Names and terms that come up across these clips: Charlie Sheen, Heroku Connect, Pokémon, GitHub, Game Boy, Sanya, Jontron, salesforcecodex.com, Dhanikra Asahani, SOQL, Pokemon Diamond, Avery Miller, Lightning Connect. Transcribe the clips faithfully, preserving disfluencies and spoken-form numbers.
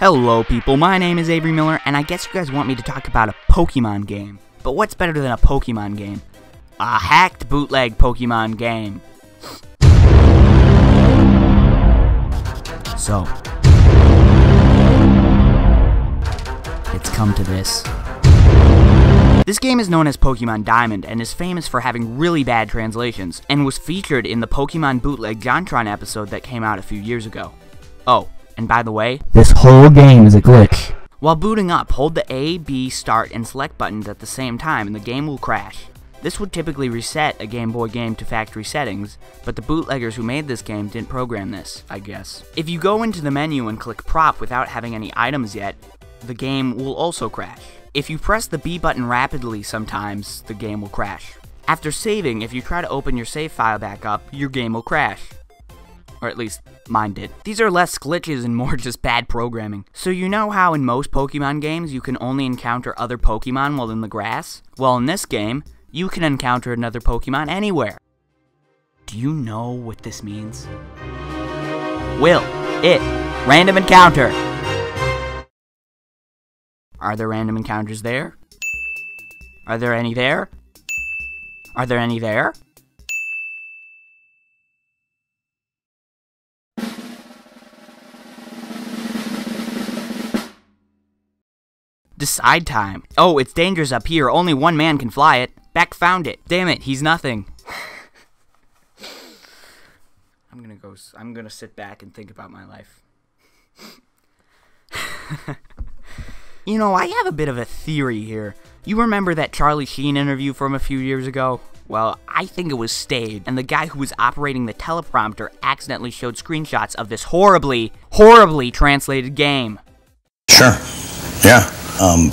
Hello people, my name is Avery Miller, and I guess you guys want me to talk about a Pokemon game. But what's better than a Pokemon game? A hacked bootleg Pokemon game. So, it's come to this. This game is known as Pokemon Diamond and is famous for having really bad translations, and was featured in the Pokemon bootleg Jontron episode that came out a few years ago. Oh. And by the way, this whole game is a glitch. While booting up, hold the A, B, Start, and Select buttons at the same time and the game will crash. This would typically reset a Game Boy game to factory settings, but the bootleggers who made this game didn't program this, I guess. If you go into the menu and click Prop without having any items yet, the game will also crash. If you press the B button rapidly sometimes, the game will crash. After saving, if you try to open your save file back up, your game will crash. Or at least, mine did. These are less glitches and more just bad programming. So you know how in most Pokemon games you can only encounter other Pokemon while in the grass? Well, in this game, you can encounter another Pokemon anywhere. Do you know what this means? Will it random encounter? Are there random encounters there? Are there any there? Are there any there? Decide time. Oh, it's dangerous up here. Only one man can fly it. Beck found it. Damn it, he's nothing. I'm gonna go. I'm gonna sit back and think about my life. You know, I have a bit of a theory here. You remember that Charlie Sheen interview from a few years ago? Well, I think it was staged, and the guy who was operating the teleprompter accidentally showed screenshots of this horribly, horribly translated game. Sure. Yeah. Um,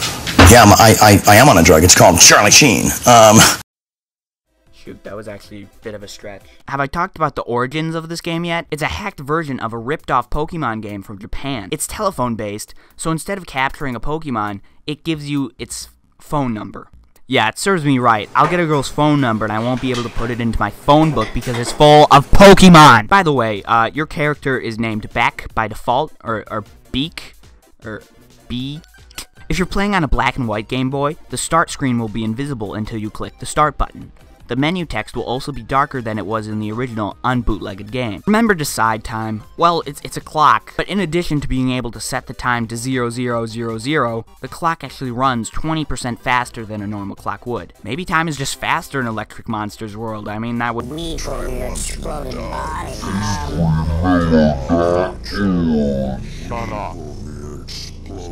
yeah, I, I, I am on a drug. It's called Charlie Sheen. Um. Shoot, that was actually a bit of a stretch. Have I talked about the origins of this game yet? It's a hacked version of a ripped-off Pokemon game from Japan. It's telephone-based, so instead of capturing a Pokemon, it gives you its phone number. Yeah, it serves me right. I'll get a girl's phone number and I won't be able to put it into my phone book because it's full of Pokemon! By the way, uh, your character is named Beck by default, or, or Beak, or Beak. If you're playing on a black and white Game Boy, the start screen will be invisible until you click the start button. The menu text will also be darker than it was in the original unbootlegged game. Remember decide time? Well, it's, it's a clock, but in addition to being able to set the time to zero, zero, zero, zero, the clock actually runs twenty percent faster than a normal clock would. Maybe time is just faster in Electric Monster's world. I mean, that would- Shut up.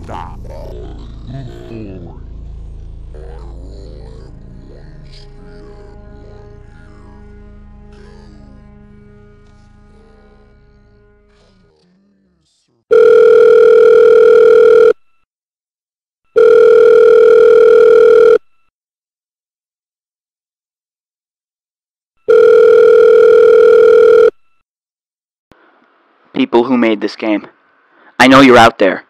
Stop. People who made this game, I know you're out there.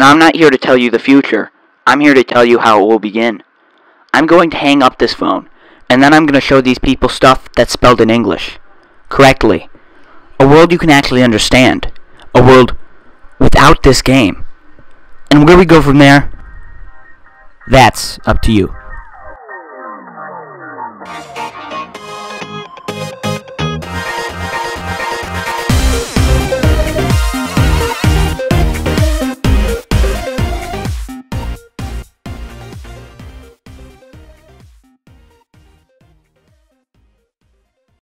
Now, I'm not here to tell you the future. I'm here to tell you how it will begin. I'm going to hang up this phone, and then I'm going to show these people stuff that's spelled in English. Correctly. A world you can actually understand. A world without this game. And where we go from there, that's up to you.